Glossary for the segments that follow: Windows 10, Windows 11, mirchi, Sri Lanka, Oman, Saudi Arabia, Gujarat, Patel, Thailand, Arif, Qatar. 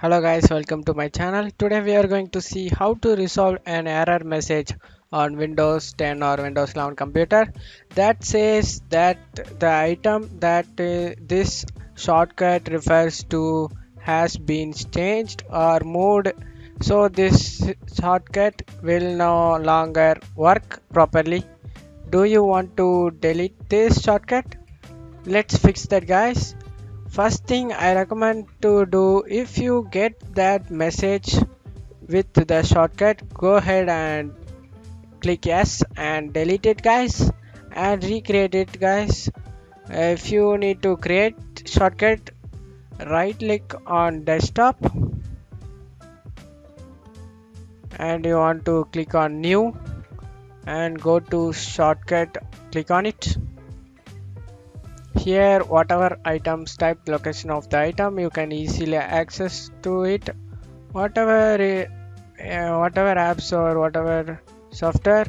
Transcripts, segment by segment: Hello guys, welcome to my channel. Today we are going to see how to resolve an error message on Windows 10 or Windows 11 computer that says that the item that this shortcut refers to has been changed or moved, so this shortcut will no longer work properly. Do you want to delete this shortcut? Let's fix that, guys. First thing I recommend to do, if you get that message with the shortcut, go ahead and click yes and delete it, guys, and recreate it, guys. If you need to create shortcut, right click on desktop and you want to click on new and go to shortcut, click on it. Here, whatever items, type, location of the item, you can easily access to it. Whatever apps or whatever software,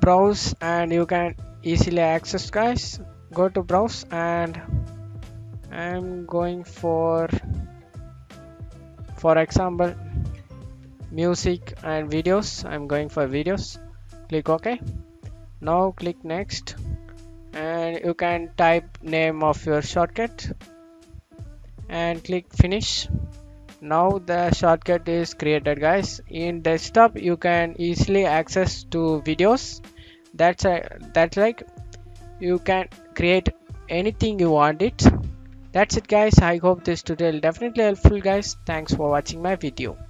browse and you can easily access, guys. Go to browse and I'm going for example, music and videos. I'm going for videos. Click OK. Now click next. And you can type name of your shortcut and click finish. Now the shortcut is created, guys. In desktop you can easily access to videos. That's like you can create anything you want it. That's it, guys. I hope this tutorial definitely helpful, guys. Thanks for watching my video.